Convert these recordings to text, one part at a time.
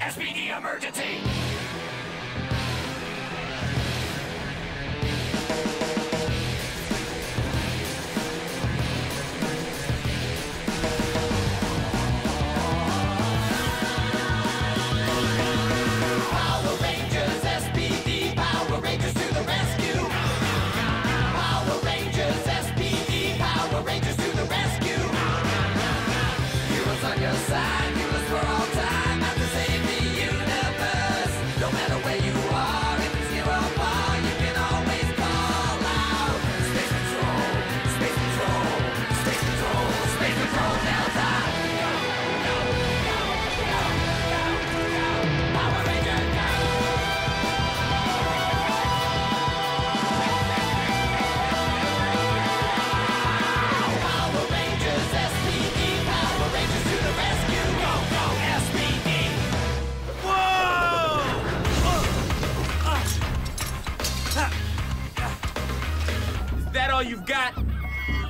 S.P.D. emergency!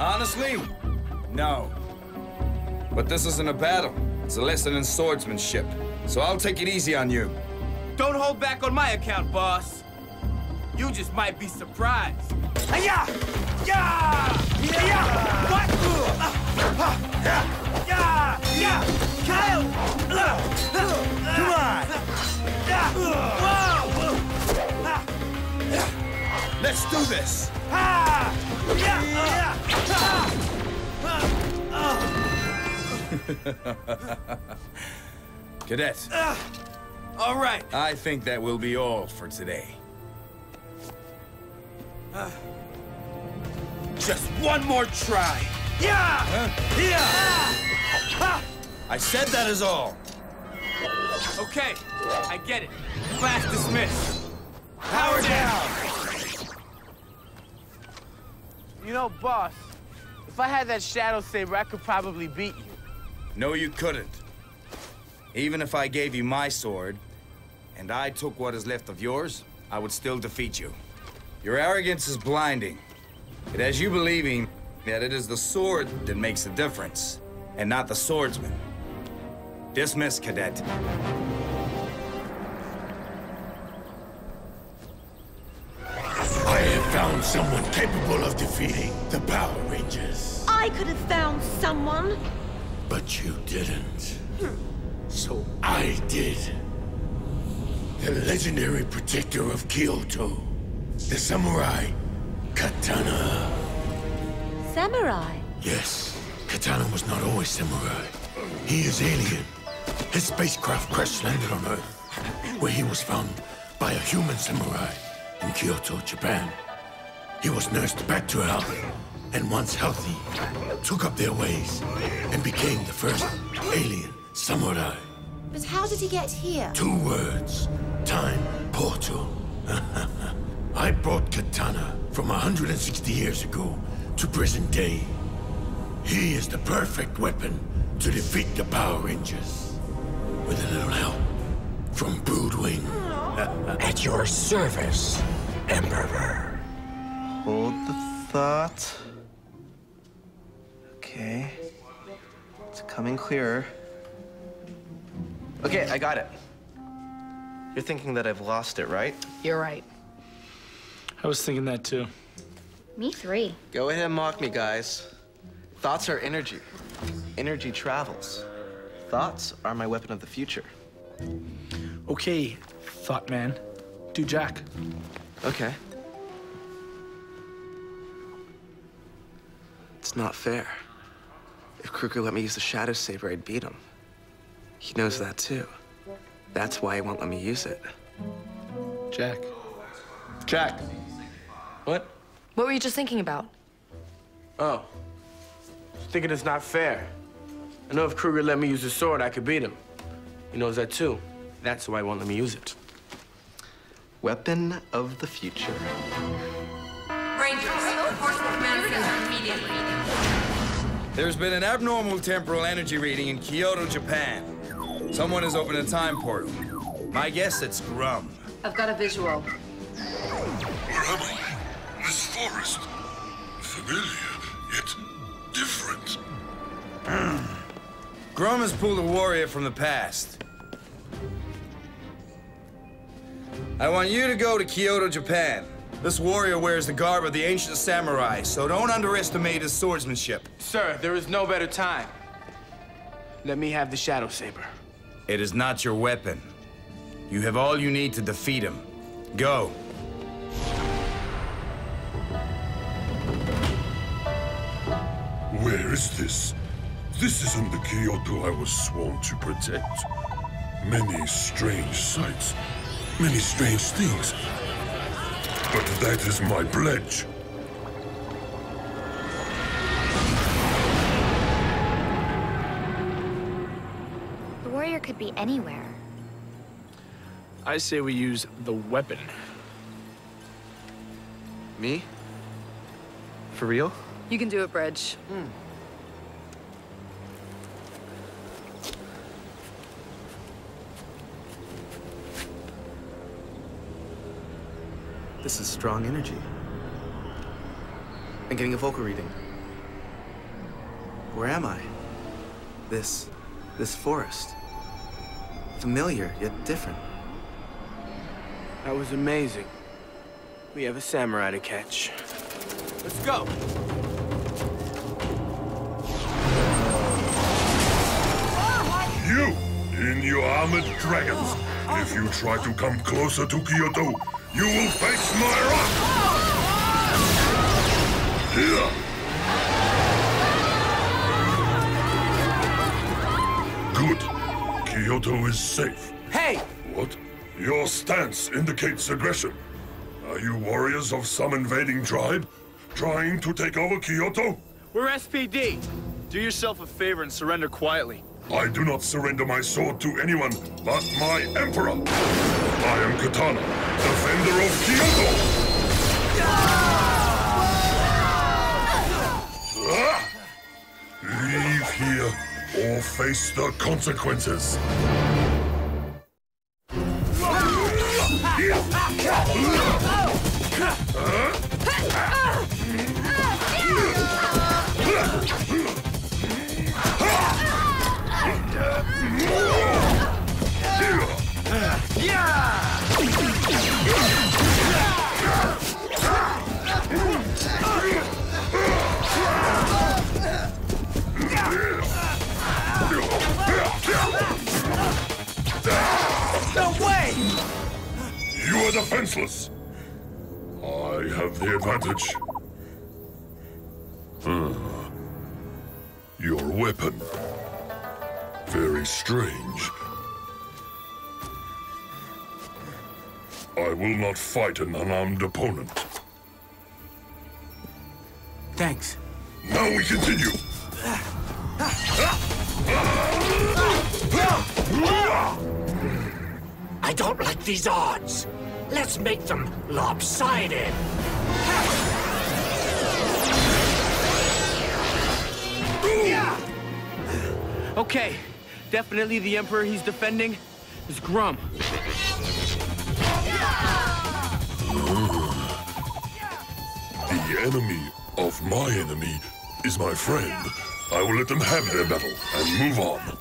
Honestly, no. But this isn't a battle. It's a lesson in swordsmanship. So I'll take it easy on you. Don't hold back on my account, boss. You just might be surprised. Hiya! Yeah! Hiya! What? Yeah! Yeah! Kyle! Come on! Whoa! Let's do this! Cadet. All right. I think that will be all for today. Just one more try. Yeah. Huh? Yeah. I said that is all. Okay. I get it. Class dismissed. Power down. You know, boss, if I had that Shadow Saber, I could probably beat you. No, you couldn't. Even if I gave you my sword, and I took what is left of yours, I would still defeat you. Your arrogance is blinding. It has you believing that it is the sword that makes the difference, and not the swordsman. Dismiss, Cadet. I have found someone capable of defeating the Power Rangers. I could have found someone. But you didn't. So I did. The legendary protector of Kyoto. The samurai, Katana. Samurai? Yes. Katana was not always samurai. He is alien. His spacecraft crash-landed on Earth, where he was found by a human samurai. In Kyoto, Japan. He was nursed back to health, and once healthy, took up their ways and became the first alien samurai. But how did he get here? Two words. Time portal. I brought Katana from 160 years ago to present day. He is the perfect weapon to defeat the Power Rangers. With a little help from Broodwing. At your service, Emperor. Hold the thought. Okay. It's coming clearer. Okay, I got it. You're thinking that I've lost it, right? You're right. I was thinking that too. Me three. Go ahead and mock me, guys. Thoughts are energy. Energy travels. Thoughts are my weapon of the future. Okay. Thought man. Do Jack. Okay. It's not fair. If Kruger let me use the Shadow Saber, I'd beat him. He knows that too. That's why he won't let me use it. Jack. Jack. What? What were you just thinking about? Oh. Just thinking it's not fair. I know if Kruger let me use his sword, I could beat him. He knows that too. That's why he won't let me use it. Weapon of the future. Rangers, report to command center immediately. There's been an abnormal temporal energy reading in Kyoto, Japan. Someone has opened a time portal. My guess, it's Gruumm. I've got a visual. Where am I? This forest. Familiar, yet different. Gruumm has pulled a warrior from the past. I want you to go to Kyoto, Japan. This warrior wears the garb of the ancient samurai, so don't underestimate his swordsmanship. Sir, there is no better time. Let me have the Shadow Saber. It is not your weapon. You have all you need to defeat him. Go. Where is this? This isn't the Kyoto I was sworn to protect. Many strange sights, many strange things. But that is my pledge. The warrior could be anywhere. I say we use the weapon. Me? For real? You can do it, Bridge. This is strong energy. I'm getting a vocal reading. Where am I? This forest. Familiar, yet different. That was amazing. We have a samurai to catch. Let's go! You, in your armored dragons, if you try to come closer to Kyoto, you will face my wrath! Here! Good. Kyoto is safe. Hey! What? Your stance indicates aggression. Are you warriors of some invading tribe? Trying to take over Kyoto? We're S.P.D. Do yourself a favor and surrender quietly. I do not surrender my sword to anyone but my emperor. I am Katana, defender of Kyoto! Ah! Leave here or face the consequences. No way! You are defenseless. I have the advantage. Your weapon. Very strange. I will not fight an unarmed opponent. Thanks. Now we continue. I don't like these odds. Let's make them lopsided. Okay, definitely the emperor he's defending is Gruumm. The enemy of my enemy is my friend. I will let them have their battle and move on.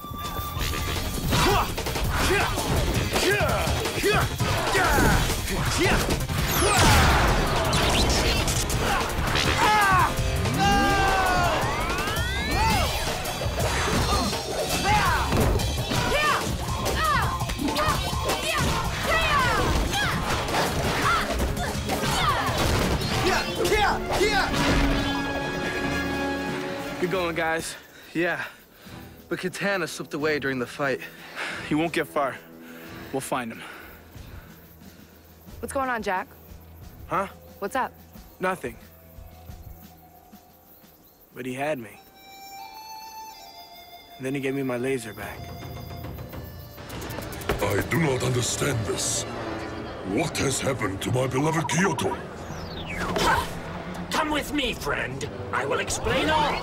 Good going, guys. Yeah, but Katana slipped away during the fight. He won't get far. We'll find him. What's going on, Jack? Huh? What's up? Nothing. But he had me. And then he gave me my laser back. I do not understand this. What has happened to my beloved Kyoto? Come with me, friend. I will explain all.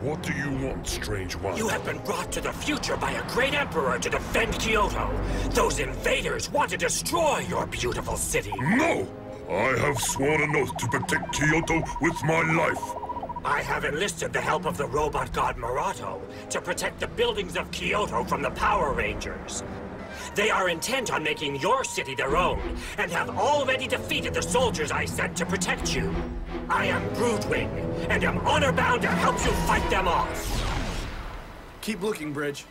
What do you want, strange one? You have been brought to the future by a great emperor to defend Kyoto. Those invaders want to destroy your beautiful city. No! I have sworn an oath to protect Kyoto with my life. I have enlisted the help of the robot god Mooratu to protect the buildings of Kyoto from the Power Rangers. They are intent on making your city their own, and have already defeated the soldiers I sent to protect you. I am Broodwing, and am honor-bound to help you fight them off. Keep looking, Bridge.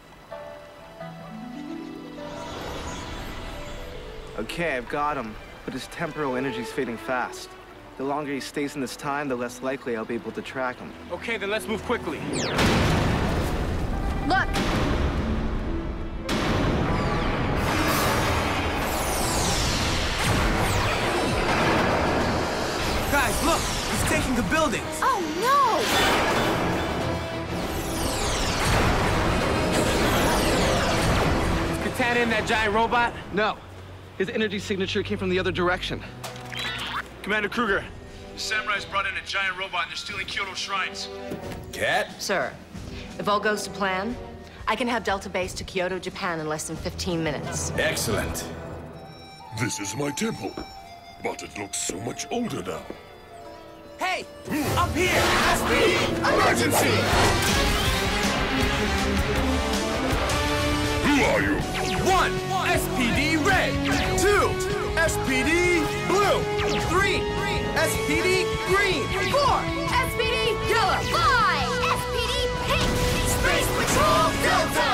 Okay, I've got him, but his temporal energy's fading fast. The longer he stays in this time, the less likely I'll be able to track him. Okay, then let's move quickly. Look! Guys, look! He's taking the buildings! Oh, no! Is Katana in that giant robot? No. His energy signature came from the other direction. Commander Kruger, the Samurai's brought in a giant robot and they're stealing Kyoto shrines. Cat? Sir, if all goes to plan, I can have Delta Base to Kyoto, Japan in less than 15 minutes. Excellent. This is my temple, but it looks so much older now. Hey! Up here! S.P.D. Emergency! Who are you? One, S.P.D. Red. Two, S.P.D. Blue. Three, S.P.D. Green. Four, S.P.D. Yellow. Five, S.P.D. Pink. Space Patrol Delta!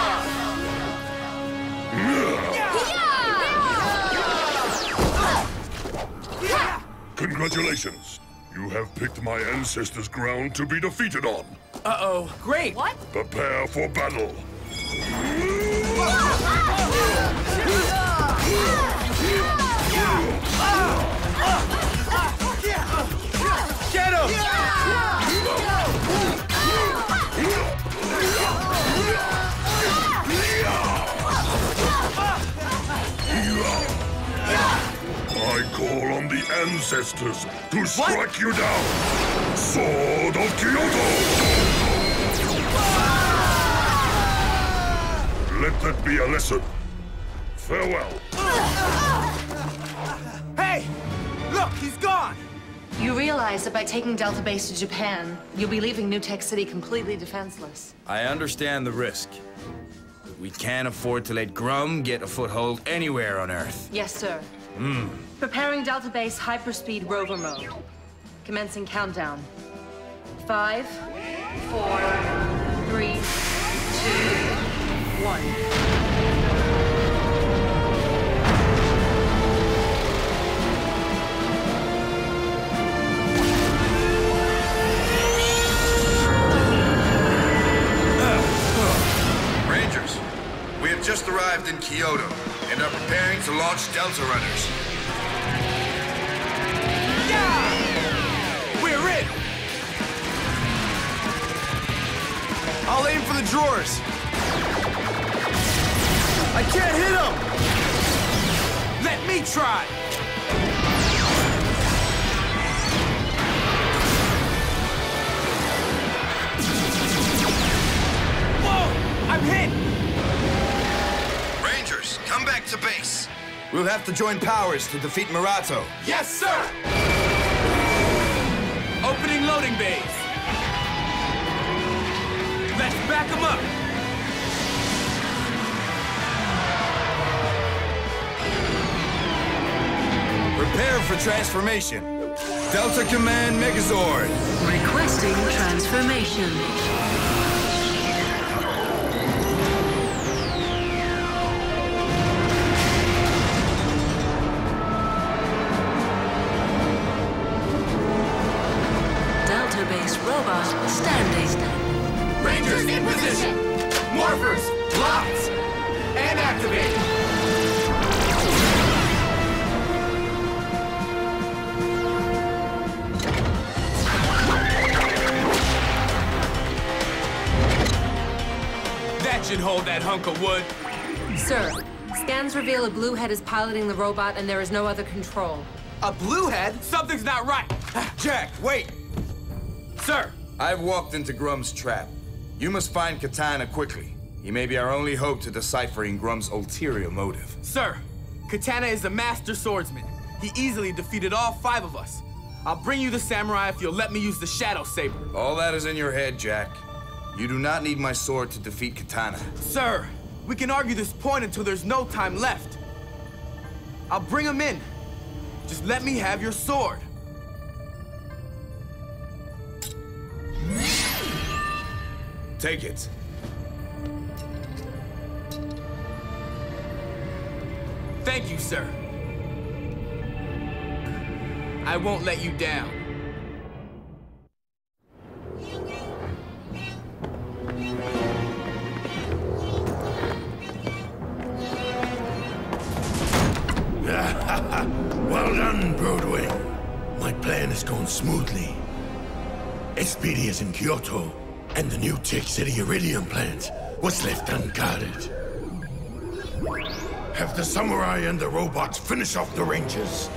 Yeah! Congratulations. You have picked my ancestors' ground to be defeated on. Uh-oh. Great. What? Prepare for battle. Get him! I call on the ancestors to strike you down. Sword of Kyoto! Let that be a lesson. Farewell. Hey! Look, he's gone! You realize that by taking Delta Base to Japan, you'll be leaving New Tech City completely defenseless. I understand the risk. But we can't afford to let Gruumm get a foothold anywhere on Earth. Yes, sir. Preparing Delta Base hyperspeed rover mode. Commencing countdown. 5, 4, 3, 2, 1. Just arrived in Kyoto and are preparing to launch Delta Runners. Yeah! We're in! I'll aim for the drawers. I can't hit them! Let me try! Whoa! I'm hit! Come back to base. We'll have to join powers to defeat Mooratu. Yes, sir! Opening loading bays. Let's back them up. Prepare for transformation. Delta Command Megazord. Requesting transformation. Robot standing. Rangers in position. Morphers locked and activated. That should hold that hunk of wood. Sir, scans reveal a blue head is piloting the robot and there is no other control. A blue head? Something's not right. Jack, wait. Sir! I've walked into Grumm's trap. You must find Katana quickly. He may be our only hope to deciphering Grumm's ulterior motive. Sir, Katana is a master swordsman. He easily defeated all 5 of us. I'll bring you the samurai if you'll let me use the Shadow Saber. All that is in your head, Jack. You do not need my sword to defeat Katana. Sir, We can argue this point until there's no time left. I'll bring him in. Just let me have your sword. Take it. Thank you, sir. I won't let you down. Well done, Broodwing. My plan has gone smoothly. S.P.D. is in Kyoto, and the New Tech City Iridium plant was left unguarded. Have the samurai and the robots finish off the Rangers,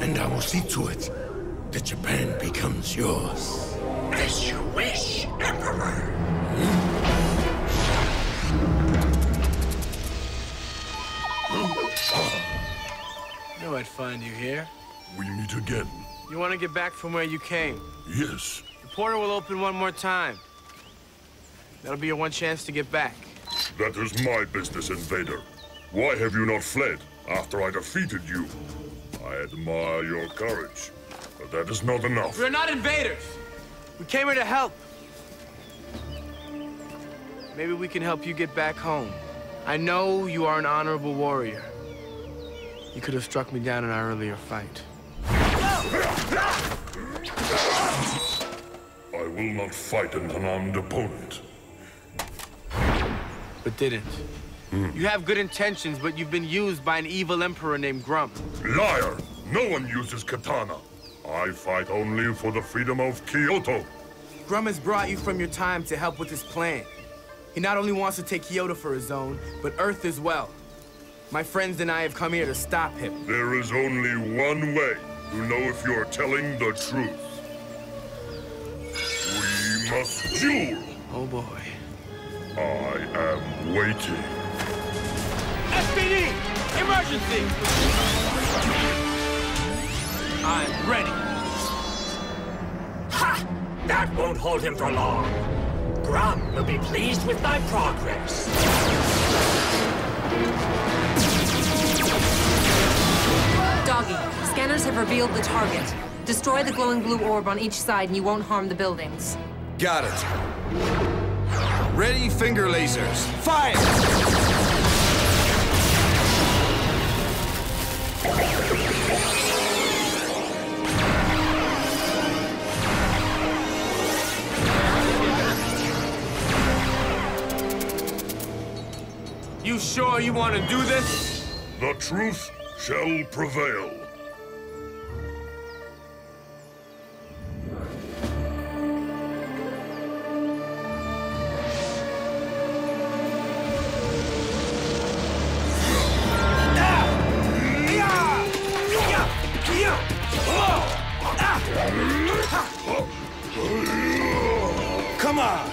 and I will see to it that Japan becomes yours. As you wish, Emperor. I knew I'd find you here. We meet again. You want to get back from where you came? Yes. The portal will open one more time. That'll be your one chance to get back. That is my business, invader. Why have you not fled after I defeated you? I admire your courage, but that is not enough. We're not invaders. We came here to help. Maybe we can help you get back home. I know you are an honorable warrior. You could have struck me down in our earlier fight. I will not fight an unarmed opponent. But didn't. You have good intentions, but you've been used by an evil emperor named Gruumm. Liar! No one uses Katana. I fight only for the freedom of Kyoto. Gruumm has brought you from your time to help with his plan. He not only wants to take Kyoto for his own, but Earth as well. My friends and I have come here to stop him. There is only one way to know if you're telling the truth. We must duel! Oh boy. I am waiting. S.P.D. Emergency! I'm ready. Ha! That won't hold him for long. Gruumm will be pleased with thy progress. Doggy, scanners have revealed the target. Destroy the glowing blue orb on each side and you won't harm the buildings. Got it. Ready, finger lasers. Fire! You sure you want to do this? The truth shall prevail. Come on.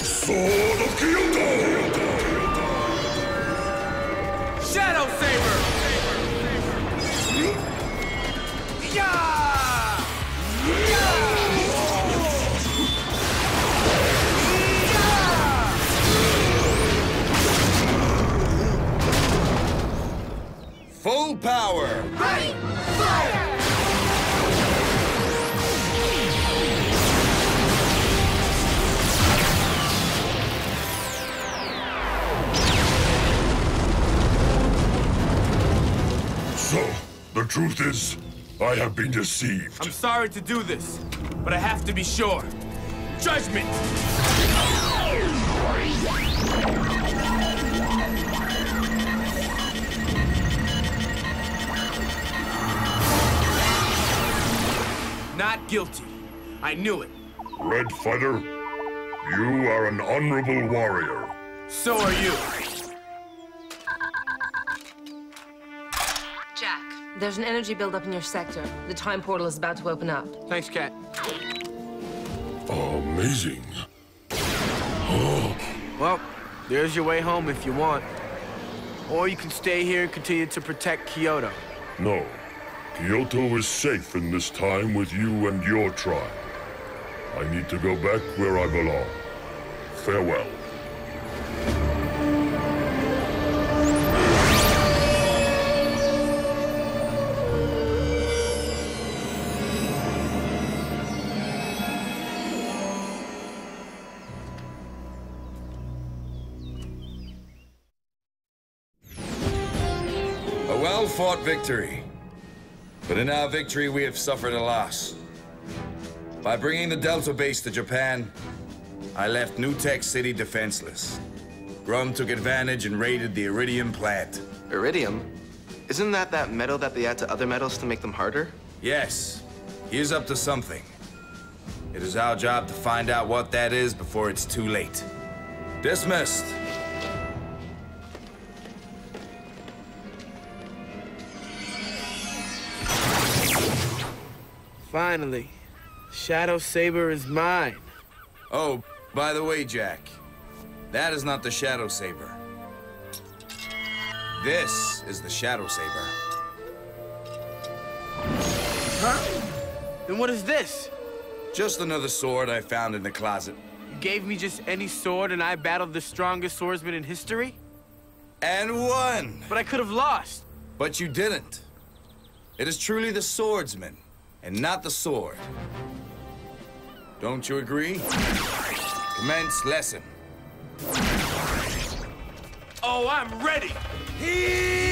Sword of Kyoto! Shadow Saber! Full power! Ready! Fire! So, the truth is, I have been deceived. I'm sorry to do this, but I have to be sure. Judgment! Not guilty. I knew it. Red Fighter, you are an honorable warrior. So are you. Jack, there's an energy buildup in your sector. The time portal is about to open up. Thanks, Kat. Amazing. Oh. Well, there's your way home if you want. Or you can stay here and continue to protect Kyoto. No. Kyoto is safe in this time with you and your tribe. I need to go back where I belong. Farewell. A well-fought victory. But in our victory, we have suffered a loss. By bringing the Delta Base to Japan, I left New Tech City defenseless. Gruumm took advantage and raided the Iridium plant. Iridium? Isn't that metal that they add to other metals to make them harder? Yes. He is up to something. It is our job to find out what that is before it's too late. Dismissed. Finally. Shadow Saber is mine. Oh, by the way, Jack, that is not the Shadow Saber. This is the Shadow Saber. Huh? Then what is this? Just another sword I found in the closet. You gave me just any sword and I battled the strongest swordsman in history? And won! But I could have lost. But you didn't. It is truly the swordsman and not the sword. Don't you agree? Commence lesson. Oh, I'm ready! He